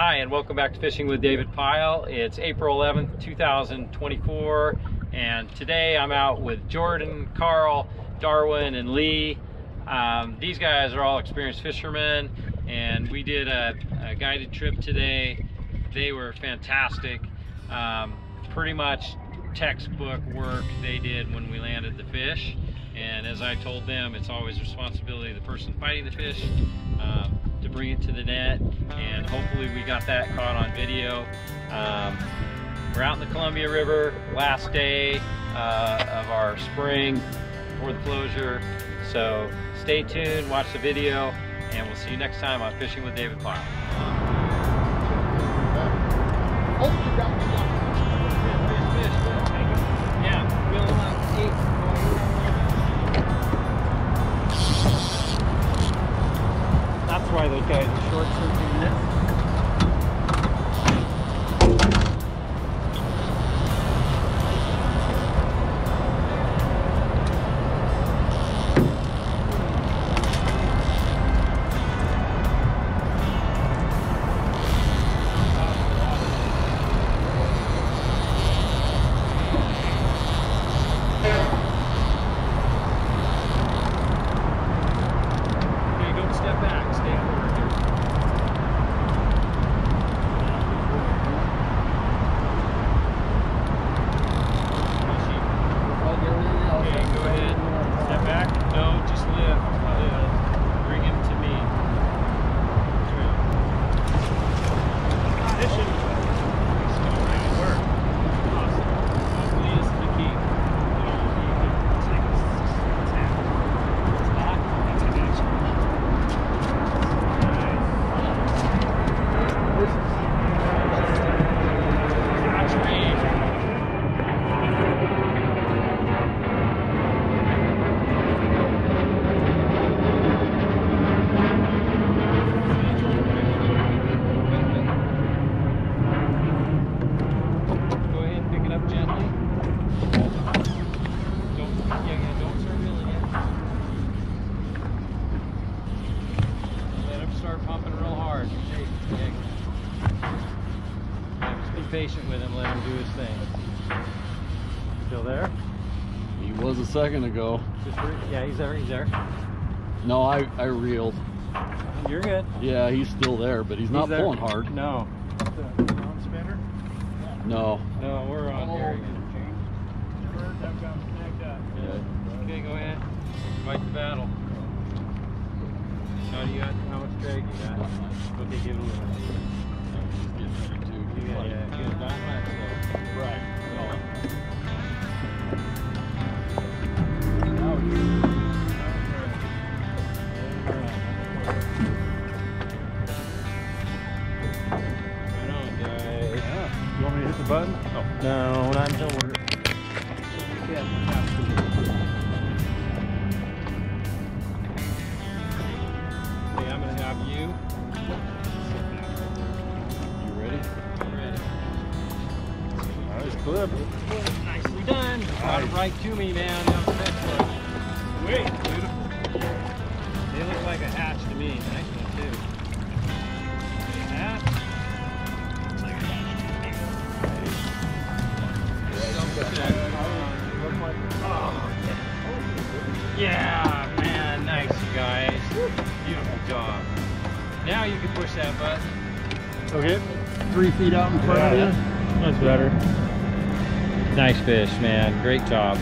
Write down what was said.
Hi, and welcome back to Fishing with David Pyle. It's April 11th, 2024, and today I'm out with Jordan, Carl, Darwin, and Lee. These guys are all experienced fishermen, and we did a guided trip today. They were fantastic. Pretty much textbook work they did when we landed the fish. And as I told them, it's always the responsibility of the person fighting the fish to bring it to the net, and hopefully we got that caught on video. We're out in the Columbia River, last day of our spring before the closure, so stay tuned, watch the video, and we'll see you next time on Fishing with David Pyle. Why those guys are short circuiting this. Patient with him, let him do his thing. Still there? He was a second ago. Yeah, he's there. No, I reeled. You're good. Yeah, he's still there, but he's not there. Pulling hard. No. The non-spinner? Yeah. No. No, we're on here again. I've got him snagged up. Yeah. Okay, go ahead. Fight the battle. How do you got? How much drag you got? Okay, give it a little. Yeah, good. Right. Right on, guys. Yeah. You want me to hit the button? Oh. No, not until we're... Okay, I'm going to have you... Clip. Nicely done. Nice. Got it right to me, man. That was excellent. Wait, beautiful. They look like a hatch to me. Nice one too. Yeah, man. Nice, you guys. Beautiful job. Now you can push that button. Okay. 3 feet out in front of you. That's better. Nice fish, man. Great job.